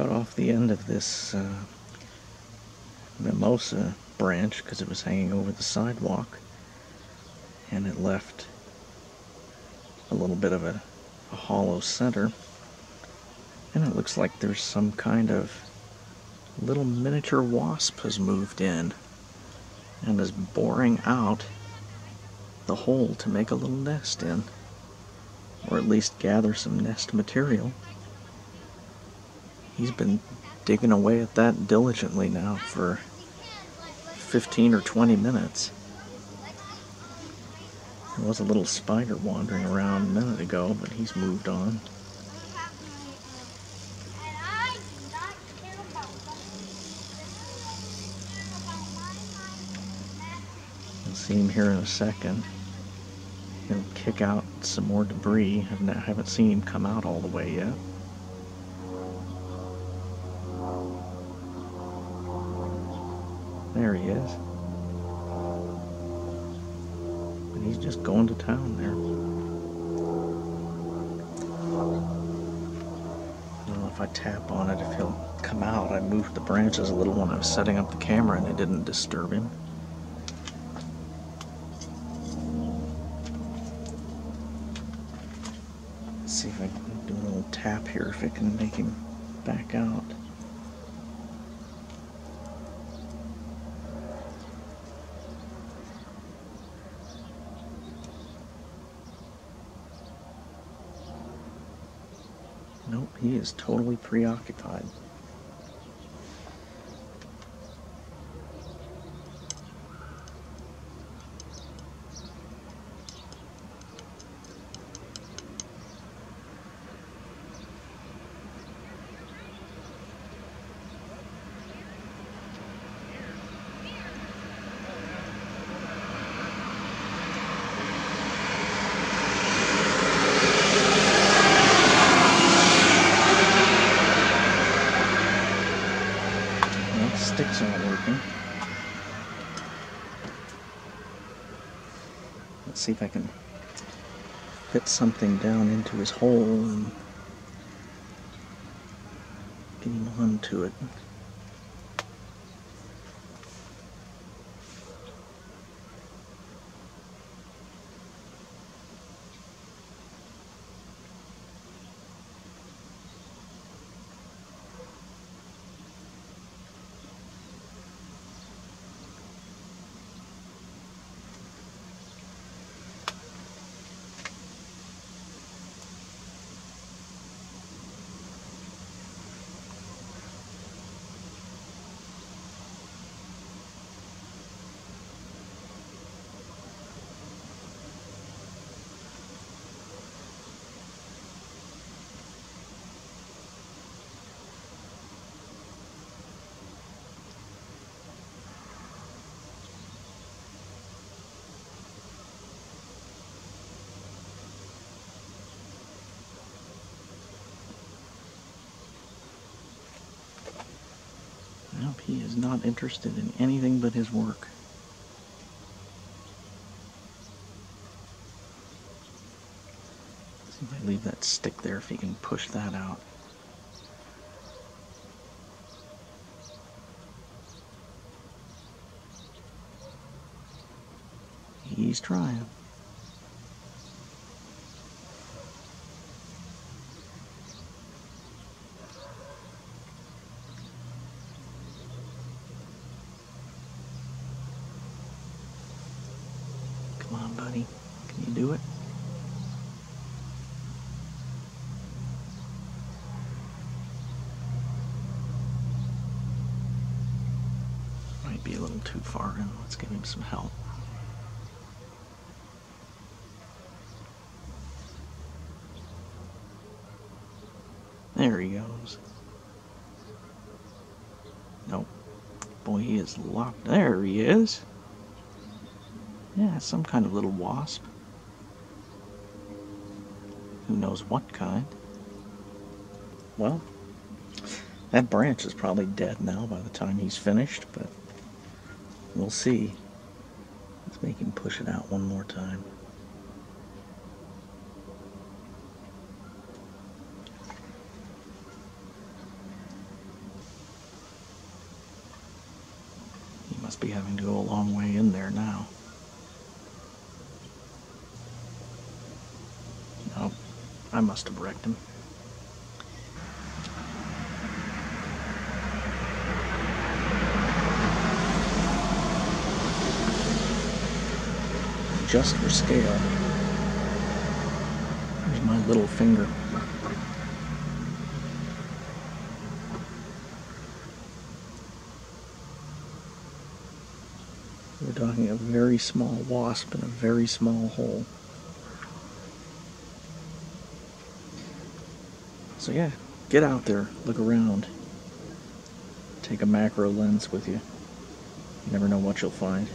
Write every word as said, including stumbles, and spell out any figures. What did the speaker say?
cut off the end of this uh, mimosa branch because it was hanging over the sidewalk, and it left a little bit of a, a hollow center, and it looks like there's some kind of little miniature wasp has moved in and is boring out the hole to make a little nest in, or at least gather some nest material. He's been digging away at that diligently now for fifteen or twenty minutes. There was a little spider wandering around a minute ago, but he's moved on. You'll see him here in a second. He'll kick out some more debris. I haven't seen him come out all the way yet. There he is. But he's just going to town there. I don't know if I tap on it, if he'll come out. I moved the branches a little when I was setting up the camera and it didn't disturb him. Let's see if I can do a little tap here, if it can make him back out. Nope, he is totally preoccupied. Sticks aren't working. Let's see if I can fit something down into his hole and get him onto it. He is not interested in anything but his work. Let's see if I leave that stick there, if he can push that out. He's trying. Come on, buddy. Can you do it? Might be a little too far in. Let's give him some help. There he goes. Nope. Boy, he is locked. There he is. Yeah, some kind of little wasp. Who knows what kind? Well, that branch is probably dead now by the time he's finished, but we'll see. Let's make him push it out one more time. must be having to go a long way in there now. Oh, I must have wrecked him. Just for scale. There's my little finger. We're talking a very small wasp in a very small hole. So yeah, get out there, look around. Take a macro lens with you. You never know what you'll find.